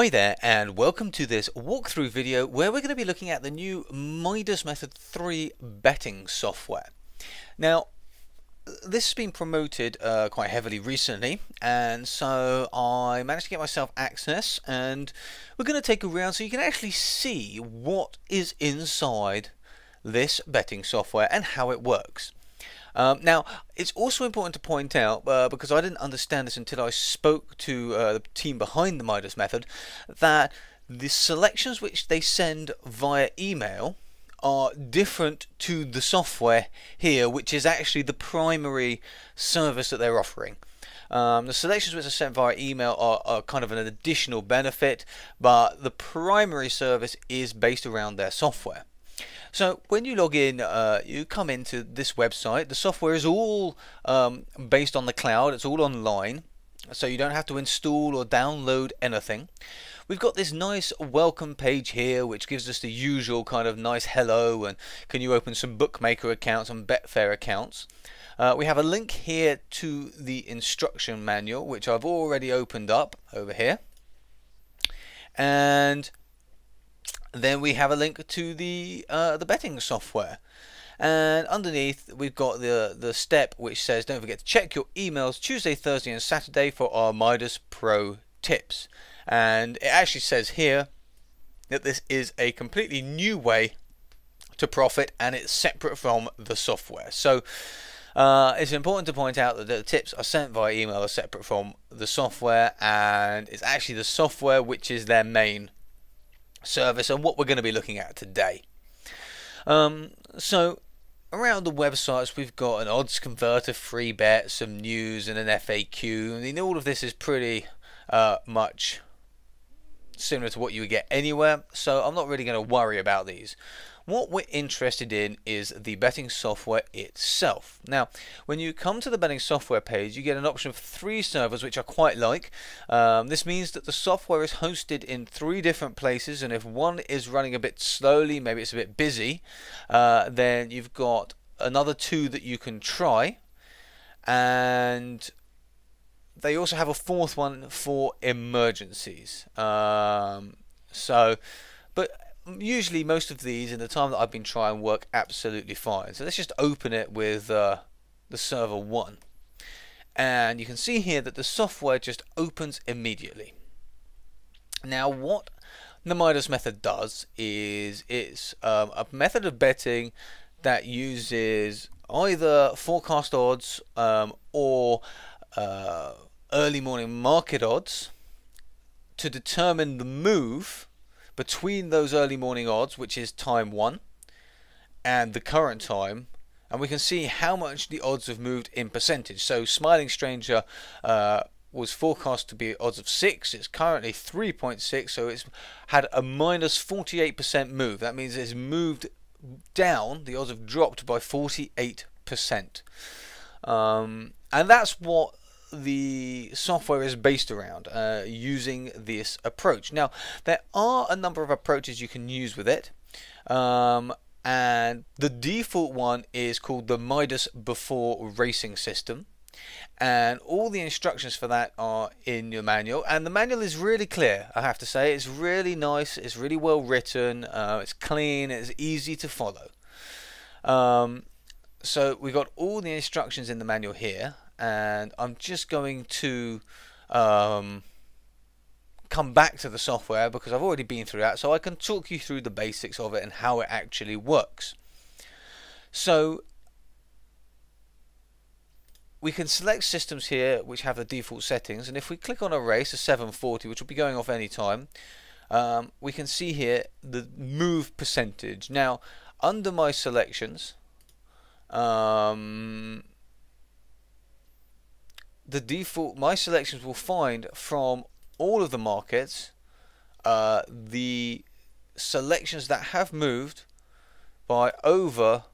Hi there and welcome to this walkthrough video where we're going to be looking at the new Midas Method 3 betting software. Now this has been promoted quite heavily recently, and so I managed to get myself access, and we're going to take a round so you can actually see what is inside this betting software and how it works. Now, it's also important to point out, because I didn't understand this until I spoke to the team behind the Midas Method, that the selections which they send via email are different to the software here, which is actually the primary service that they're offering. The selections which are sent via email are kind of an additional benefit, but the primary service is based around their software. So when you log in, you come into this website. The software is all based on the cloud, it's all online, so you don't have to install or download anything. We've got this nice welcome page here which gives us the usual kind of nice hello and can you open some bookmaker accounts and Betfair accounts. We have a link here to the instruction manual which I've already opened up over here, and then we have a link to the betting software, and underneath we've got the step which says don't forget to check your emails Tuesday, Thursday and Saturday for our Midas Pro tips. And it actually says here that this is a completely new way to profit and it's separate from the software. So it's important to point out that the tips are sent via email are separate from the software, and it's actually the software which is their main service and what we're going to be looking at today. So around the websites we've got an odds converter, free bet, some news and an FAQ. I mean, all of this is pretty much similar to what you would get anywhere, so I'm not really going to worry about these. What we're interested in is the betting software itself. Now when you come to the betting software page you get an option of 3 servers, which I quite like. This means that the software is hosted in 3 different places, and if one is running a bit slowly, maybe it's a bit busy, then you've got another 2 that you can try, and they also have a 4th one for emergencies. But usually most of these in the time that I've been trying work absolutely fine. So let's just open it with the server 1, and you can see here that the software just opens immediately. Now what the Midas Method does is it's a method of betting that uses either forecast odds or early morning market odds to determine the move between those early morning odds, which is time 1 and the current time, and we can see how much the odds have moved in percentage. So Smiling Stranger was forecast to be odds of 6, it's currently 3.6, so it's had a minus 48% move. That means it's moved down, the odds have dropped by 48%, and that's what the software is based around, using this approach. Now there are a number of approaches you can use with it, and the default one is called the Midas Before Racing System, and all the instructions for that are in your manual, and the manual is really clear. I have to say it's really nice, it's really well written, it's clean, it's easy to follow. So we've got all the instructions in the manual here, and I'm just going to come back to the software because I've already been through that, so I can talk you through the basics of it and how it actually works. So we can select systems here which have the default settings, and if we click on a race, a 740, which will be going off any time, we can see here the move percentage. Now under my selections, the default, my selections will find from all of the markets the selections that have moved by over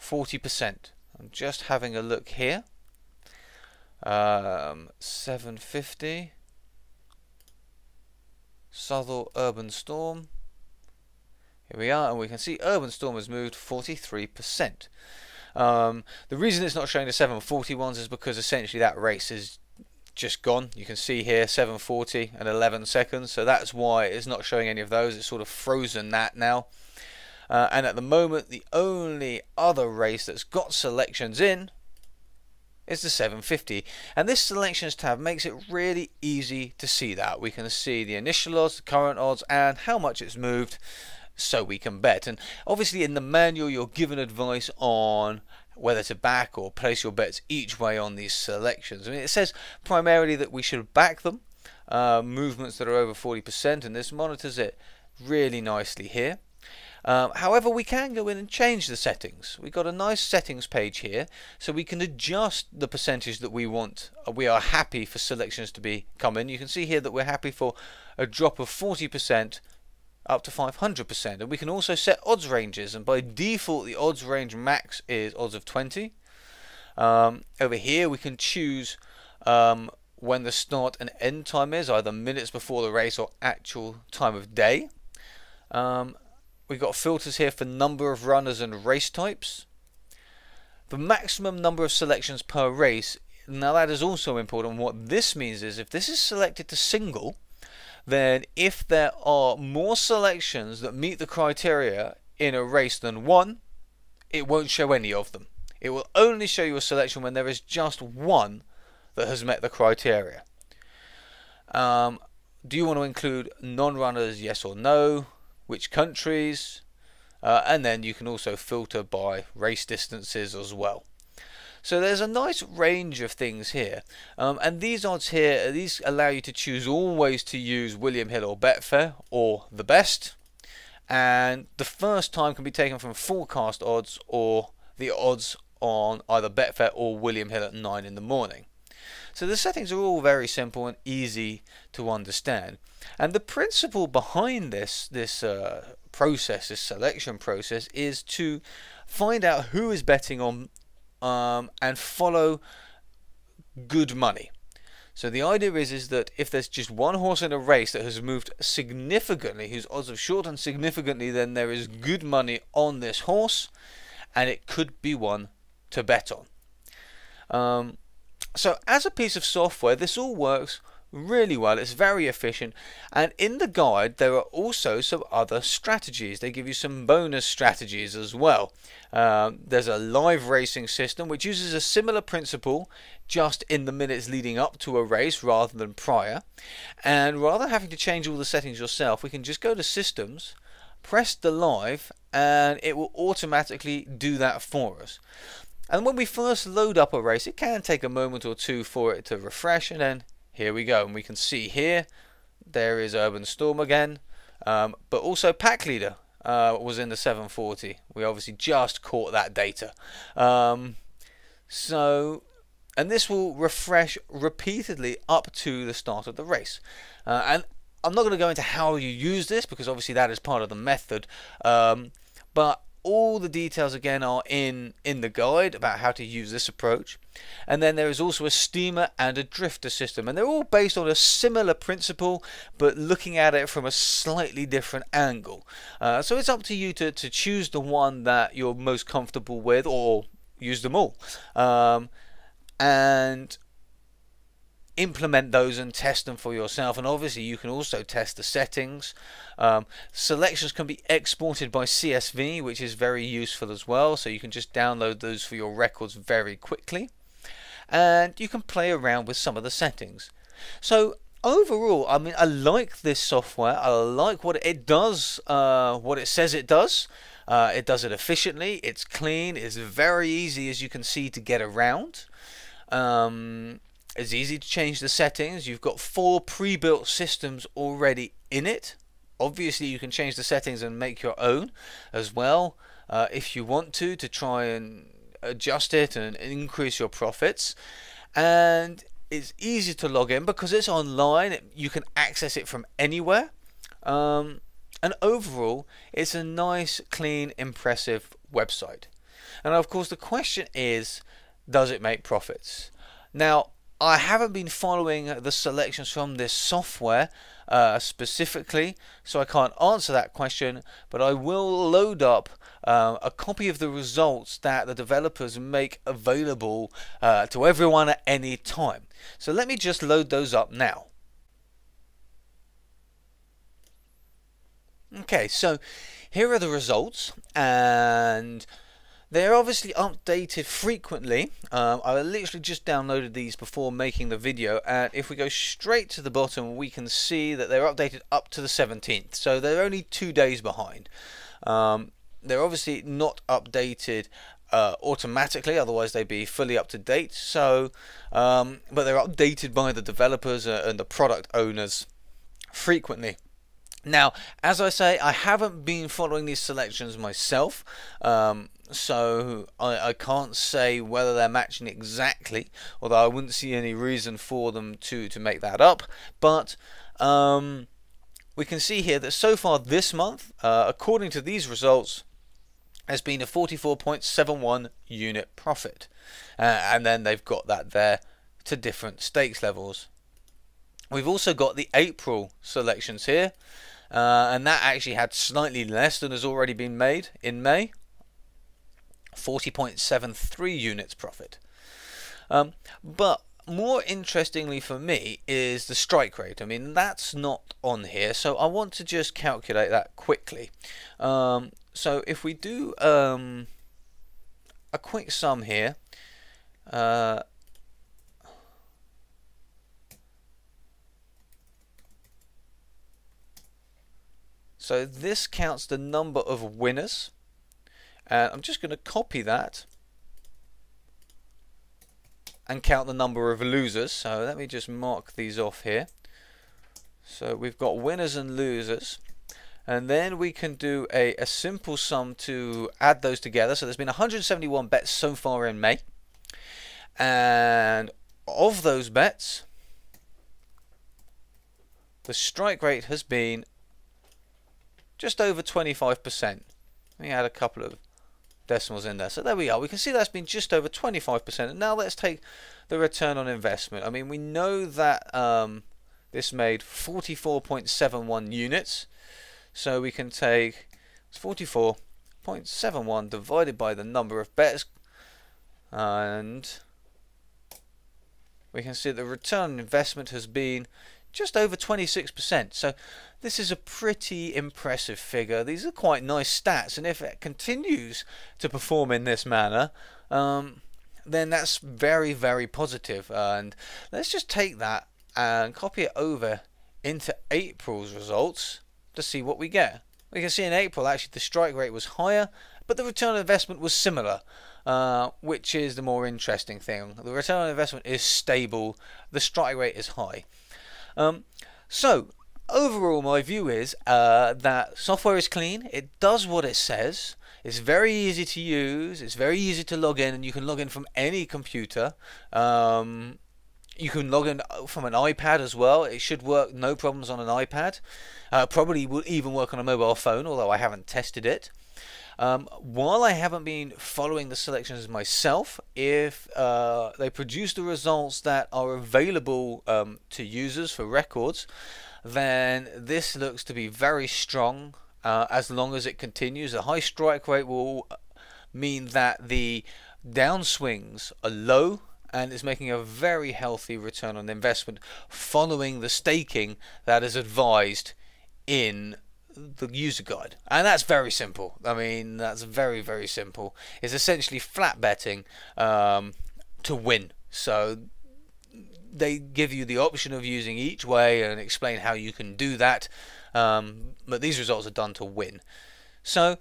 40%. I'm just having a look here. 750, Southall Urban Storm. Here we are, and we can see Urban Storm has moved 43%. The reason it's not showing the 740 ones is because essentially that race is just gone. You can see here 7:40 and 11 seconds. So that's why it's not showing any of those. It's sort of frozen that now. And at the moment, the only other race that's got selections in is the 750. And this selections tab makes it really easy to see that. We can see the initial odds, the current odds, and how much it's moved, so we can bet. And obviously in the manual, you're given advice on whether to back or place your bets each way on these selections. I mean, it says primarily that we should back them, movements that are over 40%, and this monitors it really nicely here. However, we can go in and change the settings. We've got a nice settings page here, so we can adjust the percentage that we want. We are happy for selections to be come in. You can see here that we're happy for a drop of 40% up to 500%, and we can also set odds ranges, and by default the odds range max is odds of 20. Over here we can choose when the start and end time is, either minutes before the race or actual time of day. We've got filters here for number of runners and race types. The maximum number of selections per race, now that is also important. What this means is if this is selected to single, then if there are more selections that meet the criteria in a race than one, it won't show any of them. It will only show you a selection when there is just one that has met the criteria. Do you want to include non-runners, yes or no? Which countries? And then you can also filter by race distances as well. So there's a nice range of things here, and these odds here, these allow you to choose always to use William Hill or Betfair or the best, and the first time can be taken from forecast odds or the odds on either Betfair or William Hill at 9 in the morning. So the settings are all very simple and easy to understand, and the principle behind this selection process is to find out who is betting on and follow good money. So the idea is that if there's just one horse in a race that has moved significantly, whose odds have shortened significantly, then there is good money on this horse, and it could be one to bet on. So as a piece of software, this all works really well. It's very efficient, and in the guide there are also some other strategies. They give you some bonus strategies as well. There's a live racing system which uses a similar principle, just in the minutes leading up to a race rather than prior, and rather than having to change all the settings yourself, we can just go to systems, press the live, and it will automatically do that for us. And when we first load up a race, it can take a moment or two for it to refresh, and then here we go, and we can see here there is Urban Storm again, but also Pack Leader was in the 740. We obviously just caught that data. And this will refresh repeatedly up to the start of the race. And I'm not going to go into how you use this, because obviously that is part of the method, but all the details again are in the guide about how to use this approach. And then there is also a steamer and a drifter system, and they're all based on a similar principle but looking at it from a slightly different angle. So it's up to you to choose the one that you're most comfortable with, or use them all, and implement those and test them for yourself. And obviously you can also test the settings. Selections can be exported by CSV, which is very useful as well, so you can just download those for your records very quickly, and you can play around with some of the settings. So overall, I mean, I like this software. I like what it does, what it says it does. It does it efficiently, it's clean, it's very easy, as you can see, to get around. It's easy to change the settings. You've got 4 pre-built systems already in it. Obviously you can change the settings and make your own as well, if you want to try and adjust it and increase your profits. And it's easy to log in because it's online. You can access it from anywhere, and overall it's a nice, clean, impressive website. And of course the question is, does it make profits? Now, I haven't been following the selections from this software specifically, so I can't answer that question, but I will load up a copy of the results that the developers make available to everyone at any time. So let me just load those up now. Okay, so here are the results, and they're obviously updated frequently. I literally just downloaded these before making the video, and if we go straight to the bottom, we can see that they're updated up to the 17th. So they're only 2 days behind. They're obviously not updated automatically, otherwise they'd be fully up to date. So, but they're updated by the developers and the product owners frequently. Now, as I say, I haven't been following these selections myself, so I can't say whether they're matching exactly, although I wouldn't see any reason for them to make that up. But we can see here that so far this month, according to these results, has been a 44.71 unit profit, and then they've got that there to different stakes levels. We've also got the April selections here, and that actually had slightly less than has already been made in May, 40.73 units profit. But more interestingly for me is the strike rate. I mean, that's not on here, so I want to just calculate that quickly. So if we do a quick sum here, so this counts the number of winners, and I'm just going to copy that and count the number of losers. So let me just mark these off here. So we've got winners and losers, and then we can do a simple sum to add those together. So there's been 171 bets so far in May, and of those bets, the strike rate has been just over 25%. We had a couple of decimals in there, so there we are. We can see that's been just over 25%. And now let's take the return on investment. I mean, we know that this made 44.71 units, so we can take 44.71 divided by the number of bets, and we can see the return on investment has been just over 26%. So this is a pretty impressive figure. These are quite nice stats, and if it continues to perform in this manner, then that's very, very positive. And let's just take that and copy it over into April's results to see what we get. We can see in April actually the strike rate was higher, but the return on investment was similar, which is the more interesting thing. The return on investment is stable, the strike rate is high. So overall my view is that software is clean, it does what it says, it's very easy to use, it's very easy to log in, and you can log in from any computer. You can log in from an iPad as well. It should work no problems on an iPad. Probably will even work on a mobile phone, although I haven't tested it. While I haven't been following the selections myself, if they produce the results that are available to users for records, then this looks to be very strong as long as it continues. A high strike rate will mean that the downswings are low, and it's making a very healthy return on investment following the staking that is advised in the user guide. And that's very simple. I mean, that's very, very simple. It's essentially flat betting to win. So they give you the option of using each way and explain how you can do that, but these results are done to win. So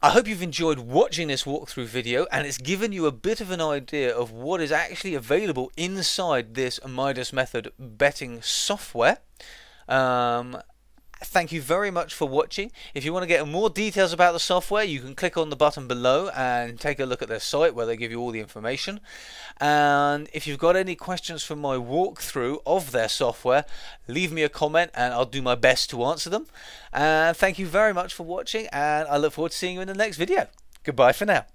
I hope you've enjoyed watching this walkthrough video, and it's given you a bit of an idea of what is actually available inside this Midas Method betting software. Thank you very much for watching. If you want to get more details about the software, you can click on the button below and take a look at their site where they give you all the information. And if you've got any questions from my walkthrough of their software, leave me a comment and I'll do my best to answer them. And thank you very much for watching, and I look forward to seeing you in the next video. Goodbye for now.